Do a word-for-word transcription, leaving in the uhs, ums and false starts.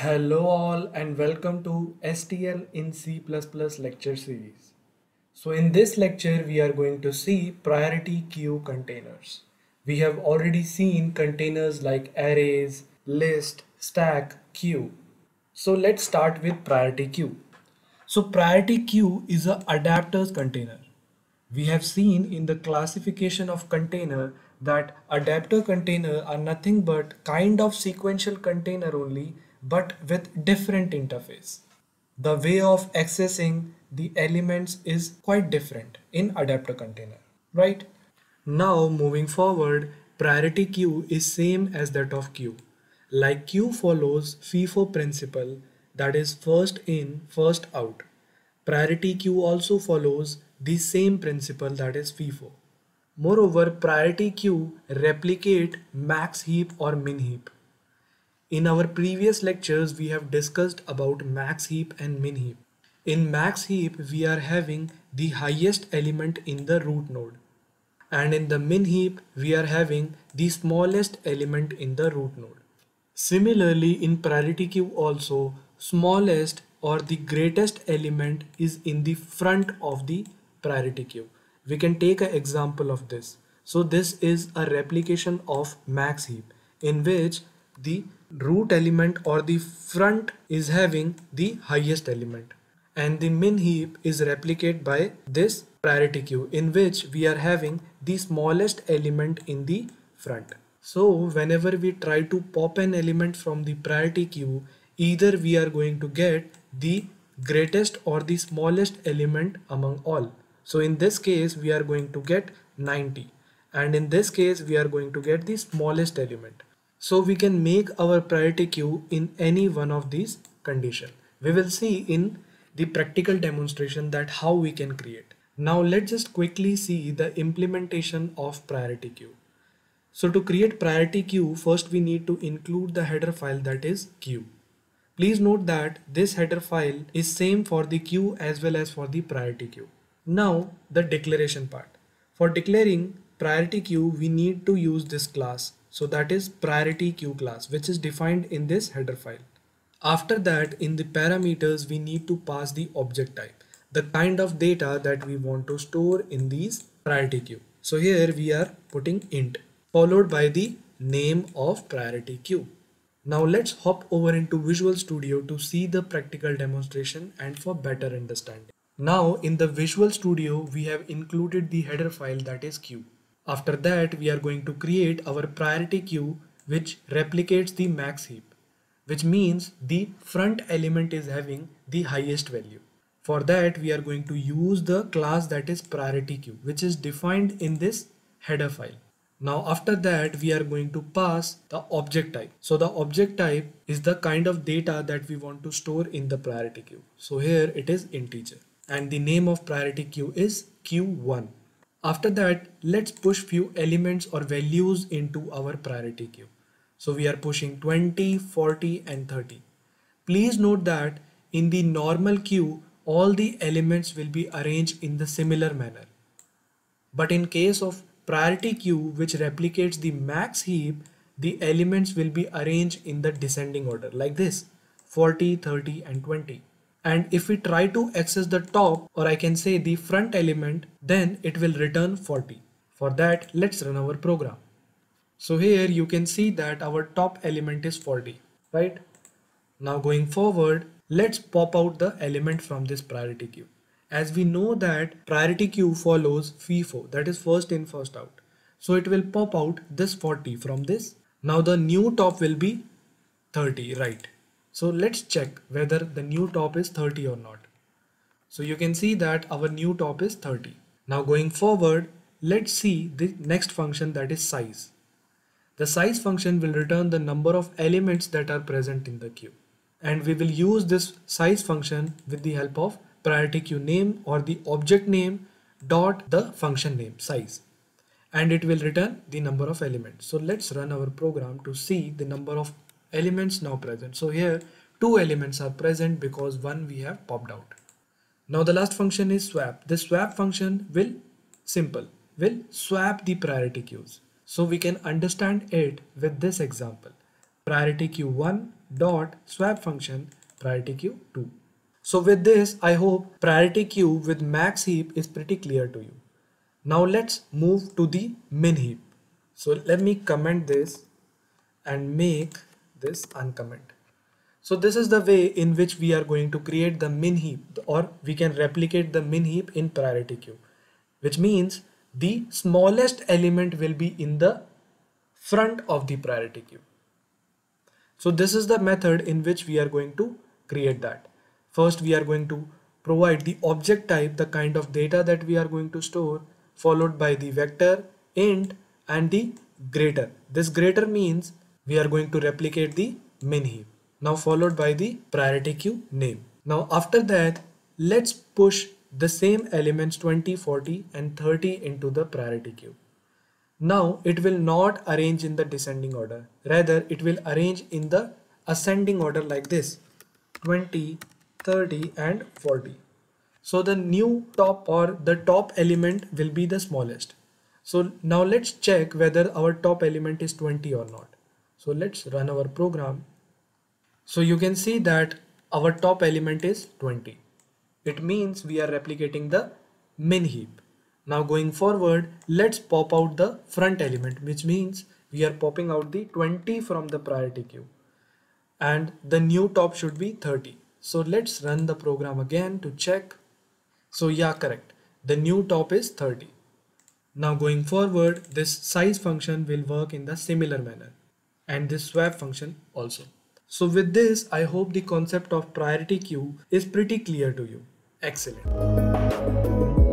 Hello all and welcome to S T L in C plus plus lecture series. So in this lecture we are going to see priority queue containers. We have already seen containers like arrays, list, stack, queue. So let's start with priority queue. So priority queue is an adapters container. We have seen in the classification of container that adapter container are nothing but kind of sequential container only, but with different interface. The way of accessing the elements is quite different in adapter container, right? Now moving forward, priority queue is same as that of queue. Like queue follows FIFO principle, that is first in, first out. Priority queue also follows the same principle, that is FIFO. Moreover, priority queue replicate max heap or min heap. In our previous lectures, we have discussed about max heap and min heap. In max heap, we are having the highest element in the root node. And in the min heap, we are having the smallest element in the root node. Similarly, in priority queue also, smallest or the greatest element is in the front of the priority queue. We can take an example of this. So this is a replication of max heap, in which the root element or the front is having the highest element, and the min heap is replicated by this priority queue, in which we are having the smallest element in the front. So whenever we try to pop an element from the priority queue, either we are going to get the greatest or the smallest element among all. So in this case we are going to get ninety, and in this case we are going to get the smallest element. So we can make our priority queue in any one of these conditions. We will see in the practical demonstration that how we can create. Now let's just quickly see the implementation of priority queue. So to create priority queue, first we need to include the header file, that is queue. Please note that this header file is same for the queue as well as for the priority queue. Now the declaration part. For declaring priority queue, we need to use this class. So that is priority queue class, which is defined in this header file. After that, in the parameters, we need to pass the object type, the kind of data that we want to store in these priority queue. So here we are putting int followed by the name of priority queue. Now let's hop over into Visual Studio to see the practical demonstration and for better understanding. Now in the Visual Studio, we have included the header file, that is queue. After that, we are going to create our priority queue, which replicates the max heap, which means the front element is having the highest value. For that, we are going to use the class, that is priority queue, which is defined in this header file. Now after that, we are going to pass the object type. So the object type is the kind of data that we want to store in the priority queue. So here it is integer, and the name of priority queue is queue one. After that, let's push few elements or values into our priority queue. So we are pushing twenty, forty and thirty. Please note that in the normal queue, all the elements will be arranged in the similar manner. But in case of priority queue, which replicates the max heap, the elements will be arranged in the descending order like this: forty, thirty and twenty. And if we try to access the top, or I can say the front element, then it will return forty. For that, let's run our program. So here you can see that our top element is forty, right? Now going forward, let's pop out the element from this priority queue. As we know that priority queue follows FIFO, that is first in, first out. So it will pop out this forty from this. Now the new top will be thirty, right? So let's check whether the new top is thirty or not. So you can see that our new top is thirty. Now going forward, let's see the next function, that is size. The size function will return the number of elements that are present in the queue. And we will use this size function with the help of priority queue name or the object name dot the function name size. And it will return the number of elements. So let's run our program to see the number of elements now present. So here two elements are present because one we have popped out. Now the last function is swap. This swap function will simple will swap the priority queues. So we can understand it with this example: priority queue one dot swap function priority queue two. So with this, I hope priority queue with max heap is pretty clear to you. Now let's move to the min heap. So let me comment this and make this uncomment. So this is the way in which we are going to create the min heap, or we can replicate the min heap in priority queue, which means the smallest element will be in the front of the priority queue. So this is the method in which we are going to create that. First, we are going to provide the object type, the kind of data that we are going to store, followed by the vector, int, and the greater. This greater means we are going to replicate the min heap. Now followed by the priority queue name. Now after that, let's push the same elements twenty, forty, and thirty into the priority queue. Now it will not arrange in the descending order. Rather, it will arrange in the ascending order like this: twenty, thirty, and forty. So the new top or the top element will be the smallest. So now let's check whether our top element is twenty or not. So let's run our program. So you can see that our top element is twenty. It means we are replicating the min heap. Now going forward, let's pop out the front element, which means we are popping out the twenty from the priority queue, and the new top should be thirty. So let's run the program again to check. So yeah, correct. The new top is thirty. Now going forward, this size function will work in the similar manner, and this swap function also. So with this, I hope the concept of priority queue is pretty clear to you. Excellent.